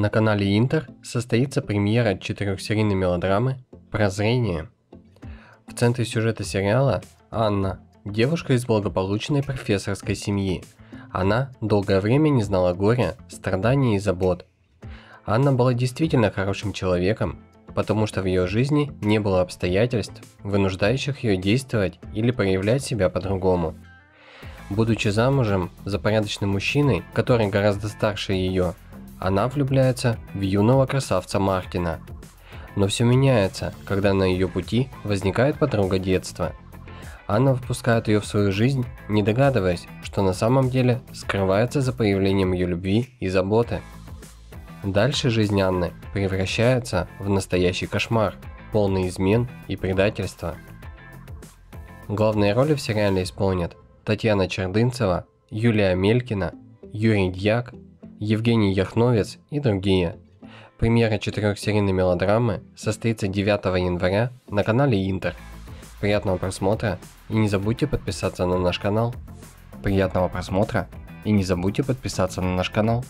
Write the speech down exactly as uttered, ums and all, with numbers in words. На канале Интер состоится премьера четырехсерийной мелодрамы «Прозрение». В центре сюжета сериала Анна, девушка из благополучной профессорской семьи. Она долгое время не знала горя, страданий и забот. Анна была действительно хорошим человеком, потому что в ее жизни не было обстоятельств, вынуждающих ее действовать или проявлять себя по-другому. Будучи замужем за порядочным мужчиной, который гораздо старше ее, она влюбляется в юного красавца Мартина. Но все меняется, когда на ее пути возникает подруга детства. Анна впускает ее в свою жизнь, не догадываясь, что на самом деле скрывается за появлением ее любви и заботы. Дальше жизнь Анны превращается в настоящий кошмар, полный измен и предательства. Главные роли в сериале исполнят Татьяна Чердынцева, Юлия Мелькина, Юрий Дьяк, Евгений Яхновец и другие. Премьера четырехсерийной мелодрамы состоится девятого января на канале Интер. Приятного просмотра и не забудьте подписаться на наш канал. Приятного просмотра и не забудьте подписаться на наш канал.